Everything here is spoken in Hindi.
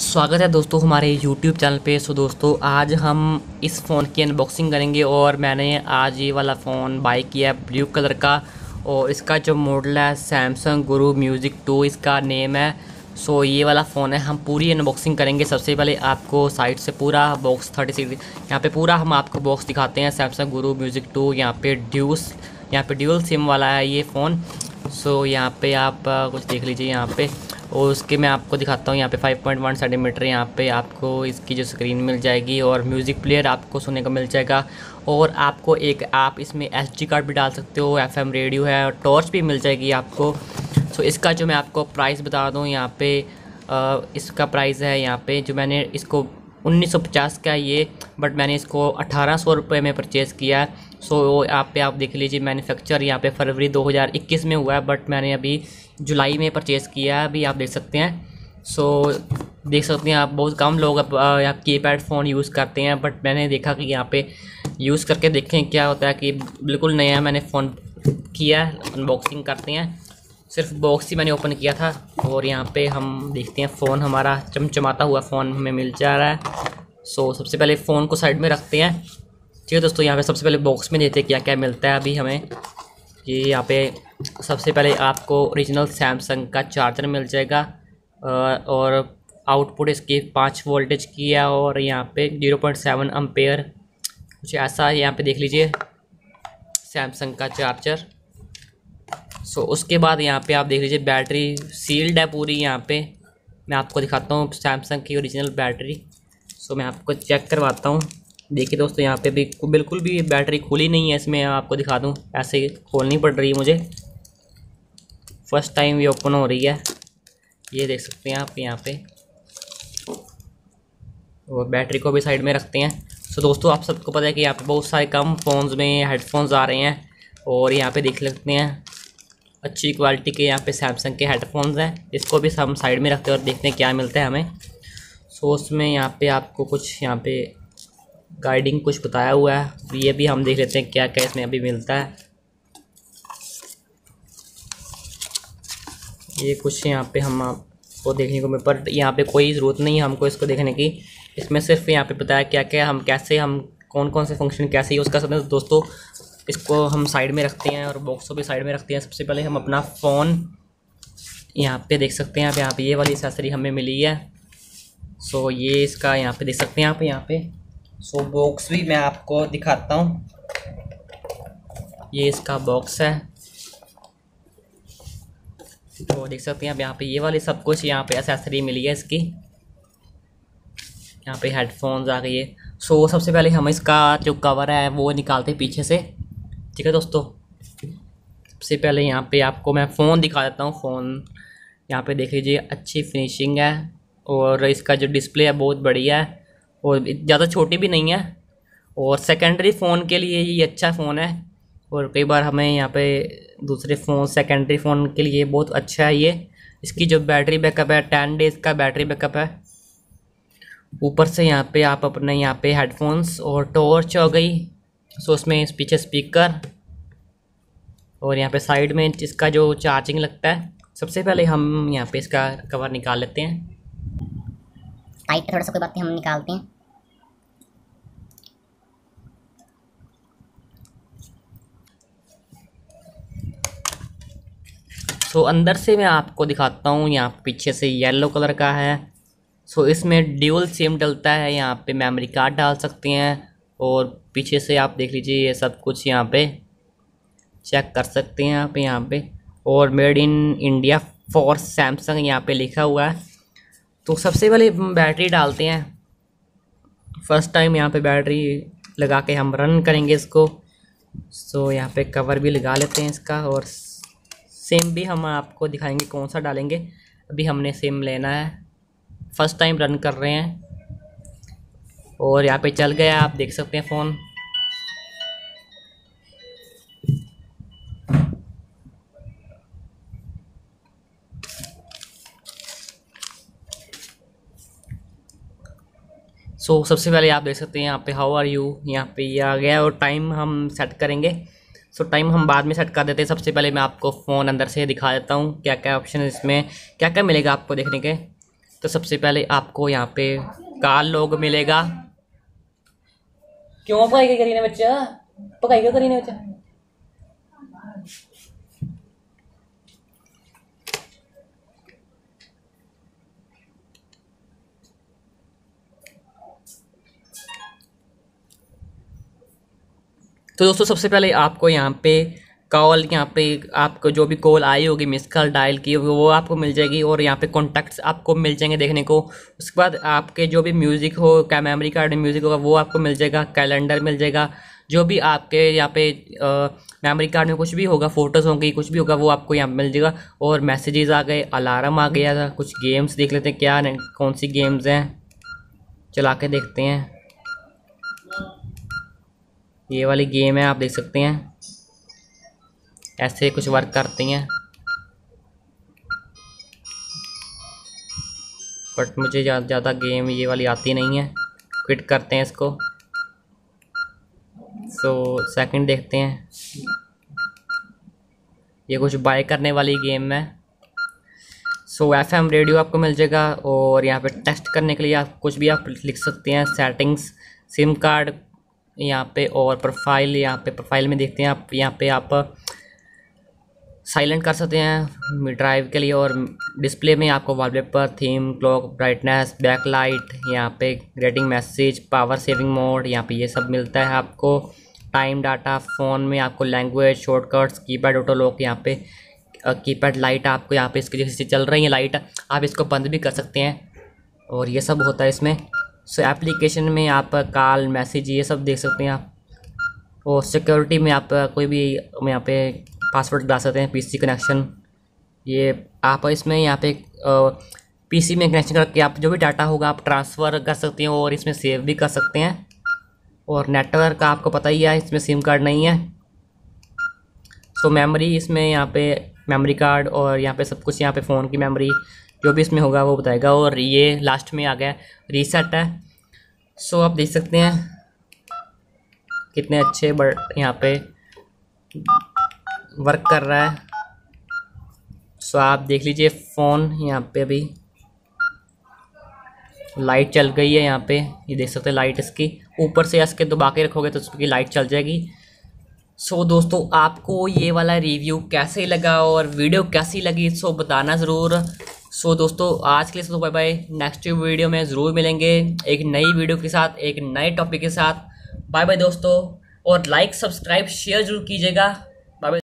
स्वागत है दोस्तों हमारे YouTube चैनल पे। सो दोस्तों आज हम इस फ़ोन की अनबॉक्सिंग करेंगे और मैंने आज ये वाला फ़ोन बाय किया है ब्लू कलर का और इसका जो मॉडल है Samsung Guru Music 2 इसका नेम है। सो ये वाला फ़ोन है, हम पूरी अनबॉक्सिंग करेंगे। सबसे पहले आपको साइड से पूरा बॉक्स 36 यहाँ पर पूरा हम आपको बॉक्स दिखाते हैं। Samsung Guru Music 2 यहाँ पर ड्यूल सिम वाला है ये फ़ोन। सो यहाँ पर आप कुछ देख लीजिए यहाँ पर, और उसके मैं आपको दिखाता हूँ। यहाँ पे 5.1 सेंटीमीटर यहाँ पे आपको इसकी जो स्क्रीन मिल जाएगी और म्यूज़िक प्लेयर आपको सुनने का मिल जाएगा। और आपको एक आप इसमें एसडी कार्ड भी डाल सकते हो, एफएम रेडियो है और टॉर्च भी मिल जाएगी आपको। सो इसका जो मैं आपको प्राइस बता दूँ यहाँ पे, इसका प्राइस है यहाँ पे जो मैंने इसको 1950 का ये, बट मैंने इसको 1800 रुपये में परचेज़ किया है। सो यहाँ पे आप देख लीजिए मैन्युफैक्चर यहाँ पे फरवरी 2021 में हुआ है, बट मैंने अभी जुलाई में परचेज़ किया है, अभी आप देख सकते हैं। सो देख सकते हैं आप, बहुत कम लोग आप कीपैड फ़ोन यूज़ करते हैं, बट मैंने देखा कि यहाँ पे यूज़ करके देखें क्या होता है कि बिल्कुल नया मैंने फ़ोन किया है। अनबॉक्सिंग करते हैं, सिर्फ बॉक्स ही मैंने ओपन किया था। और यहाँ पे हम देखते हैं फ़ोन हमारा चमचमाता हुआ फ़ोन हमें मिल जा रहा है। सो सबसे पहले फ़ोन को साइड में रखते हैं। ठीक है दोस्तों, यहाँ पे सबसे पहले बॉक्स में देखते हैं क्या क्या मिलता है अभी हमें। ये यहाँ पे सबसे पहले आपको ओरिजिनल सैमसंग का चार्जर मिल जाएगा और आउटपुट इसकी 5 वोल्टेज की है और यहाँ पर 0.7 एम्पेयर कुछ ऐसा है। यहाँ पर देख लीजिए सैमसंग का चार्जर। सो उसके बाद यहाँ पे आप देख लीजिए बैटरी सील्ड है पूरी। यहाँ पे मैं आपको दिखाता हूँ सैमसंग की ओरिजिनल बैटरी। सो मैं आपको चेक करवाता हूँ। देखिए दोस्तों यहाँ पे भी बिल्कुल भी बैटरी खुली नहीं है, इसमें आपको दिखा दूँ ऐसे खोलनी पड़ रही है मुझे, फर्स्ट टाइम ये ओपन हो रही है। ये देख सकते हैं आप यहाँ पे, और बैटरी को भी साइड में रखते हैं। सो दोस्तों आप सबको पता है कि यहाँ पर बहुत सारे कम फ़ोन्स में हेडफोन्स आ रहे हैं और यहाँ पर देख सकते हैं अच्छी क्वालिटी के यहाँ पे सैमसंग के हेडफोन्स हैं। इसको भी हम साइड में रखते हैं और देखते हैं क्या मिलता है हमें। सो उसमें यहाँ पे आपको कुछ यहाँ पे गाइडिंग कुछ बताया हुआ है, तो ये भी हम देख लेते हैं क्या क्या इसमें अभी मिलता है। ये कुछ यहाँ पे हम आपको देखने को मिल, पर यहाँ पे कोई ज़रूरत नहीं है हमको इसको देखने की। इसमें सिर्फ यहाँ पर बताया क्या क्या हम कैसे हम कौन कौन से फंक्शन कैसे यूज़ कर सकते हैं। दोस्तों इसको हम साइड में रखते हैं और बॉक्सों भी साइड में रखते हैं। सबसे पहले हम अपना फ़ोन यहाँ पे देख सकते हैं आप, यहाँ पे ये वाली एक्सेसरी हमें मिली है। सो ये इसका यहाँ पे देख सकते हैं आप यहाँ पे। सो बॉक्स भी मैं आपको दिखाता हूँ, ये इसका बॉक्स है। तो देख सकते हैं आप यहाँ पे ये वाली सब कुछ यहाँ पे एक्सेसरी मिली है इसकी। यहाँ पे हेडफोन्स आ गई है। सो सबसे पहले हम इसका जो कवर है वो निकालते हैं पीछे से। ठीक है दोस्तों, सबसे पहले यहाँ पे आपको मैं फ़ोन दिखा देता हूँ। फ़ोन यहाँ पे देख लीजिए अच्छी फिनिशिंग है और इसका जो डिस्प्ले है बहुत बढ़िया है और ज़्यादा छोटी भी नहीं है। और सेकेंडरी फ़ोन के लिए ये अच्छा फ़ोन है और कई बार हमें यहाँ पे दूसरे फ़ोन सेकेंडरी फ़ोन के लिए बहुत अच्छा है ये। इसकी जो बैटरी बैकअप है 10 डेज़ का बैटरी बैकअप है। ऊपर से यहाँ पे आप अपने यहाँ पे हेडफोन्स और टॉर्च हो गई। सो उसमें पीछे स्पीकर और यहाँ पे साइड में इसका जो चार्जिंग लगता है। सबसे पहले हम यहाँ पे इसका कवर निकाल लेते हैं, टाइट थोड़ा सा कोई बात नहीं, हम निकालते हैं। सो अंदर से मैं आपको दिखाता हूँ। यहाँ पीछे से येलो कलर का है। सो इसमें ड्यूल सिम डलता है, यहाँ पे मेमोरी कार्ड डाल सकते हैं और पीछे से आप देख लीजिए ये सब कुछ यहाँ पे चेक कर सकते हैं आप यहाँ पे। और made in India for Samsung यहाँ पे लिखा हुआ है। तो सबसे पहले बैटरी डालते हैं, फर्स्ट टाइम यहाँ पे बैटरी लगा के हम रन करेंगे इसको। सो यहाँ पे कवर भी लगा लेते हैं इसका और सिम भी हम आपको दिखाएंगे कौन सा डालेंगे। अभी हमने सिम लेना है, फ़र्स्ट टाइम रन कर रहे हैं। और यहाँ पे चल गया, आप देख सकते हैं फ़ोन। सो सबसे पहले आप देख सकते हैं यहाँ पे हाउ आर यू यहाँ पे ये आ गया और टाइम हम सेट करेंगे। सो टाइम हम बाद में सेट कर देते हैं, सबसे पहले मैं आपको फ़ोन अंदर से दिखा देता हूँ क्या क्या ऑप्शन इसमें क्या क्या मिलेगा आपको देखने के। तो सबसे पहले आपको यहाँ पे काल लोग मिलेगा। क्यों पकाई क्या करीने बच्चा, पकाई क्या करीने बच्चा, तो दोस्तों सबसे पहले आपको यहाँ पे कॉल, यहाँ पे आपको जो भी कॉल आई होगी, मिस कॉल डायल की होगी वो आपको मिल जाएगी और यहाँ पे कॉन्टैक्ट्स आपको मिल जाएंगे देखने को। उसके बाद आपके जो भी म्यूज़िक हो, क्या मेमोरी कार्ड में म्यूज़िक होगा वो आपको मिल जाएगा, कैलेंडर मिल जाएगा, जो भी आपके यहाँ पे मेमोरी कार्ड में कुछ भी होगा, फ़ोटोज़ होंगी, कुछ भी होगा वो आपको यहाँ मिल जाएगा। और मैसेजेस आ गए, अलार्म आ गया, कुछ गेम्स देख लेते हैं क्या कौन सी गेम्स हैं, चला के देखते हैं। ये वाली गेम है, आप देख सकते हैं ऐसे कुछ वर्क करती हैं, बट मुझे ज़्यादा गेम ये वाली आती नहीं है, क्विट करते हैं इसको। सो सेकंड देखते हैं, ये कुछ बाय करने वाली गेम है। सो एफएम रेडियो आपको मिल जाएगा और यहाँ पे टेस्ट करने के लिए आप कुछ भी आप लिख सकते हैं, सेटिंग्स, सिम कार्ड यहाँ पे और प्रोफाइल। यहाँ पे प्रोफाइल में देखते हैं आप, यहाँ पे आप साइलेंट कर सकते हैं ड्राइव के लिए। और डिस्प्ले में आपको wallpaper, theme, clock, brightness, backlight, यहाँ पे greeting message, power saving mode, यहाँ पे ये सब मिलता है आपको। टाइम, डाटा, फ़ोन में आपको language, shortcuts, keypad, auto lock, यहाँ पे कीपैड लाइट आपको यहाँ पे इसकी जैसे चल रही है लाइट, आप इसको बंद भी कर सकते हैं और ये सब होता है इसमें। सो एप्लीकेशन में आप कॉल, मैसेज ये सब देख सकते हैं आप। और सिक्योरिटी में आप कोई भी यहाँ पे पासवर्ड डाल सकते हैं, पीसी कनेक्शन, ये आप इसमें यहाँ पे पीसी में कनेक्शन करके आप जो भी डाटा होगा आप ट्रांसफ़र कर सकते हैं और इसमें सेव भी कर सकते हैं। और नेटवर्क का आपको पता ही है, इसमें सिम कार्ड नहीं है। सो मेमोरी, इसमें यहाँ पे मेमोरी कार्ड और यहाँ पे सब कुछ, यहाँ पे फ़ोन की मेमोरी जो भी इसमें होगा वो बताएगा। और ये लास्ट में आ गया रीसेट है। सो आप देख सकते हैं कितने अच्छे बट यहाँ पे वर्क कर रहा है। सो आप देख लीजिए फ़ोन, यहाँ पे अभी लाइट चल गई है, यहाँ पे ये देख सकते हैं लाइट, इसकी ऊपर से इसके दबा के रखोगे तो उसकी लाइट चल जाएगी। सो दोस्तों आपको ये वाला रिव्यू कैसे लगा और वीडियो कैसी लगी सो बताना ज़रूर। सो दोस्तों आज के लिए so bye bye, next video में ज़रूर मिलेंगे एक नई वीडियो के साथ, एक नए टॉपिक के साथ। बाय बाय दोस्तों, और लाइक, सब्सक्राइब, शेयर ज़रूर कीजिएगा।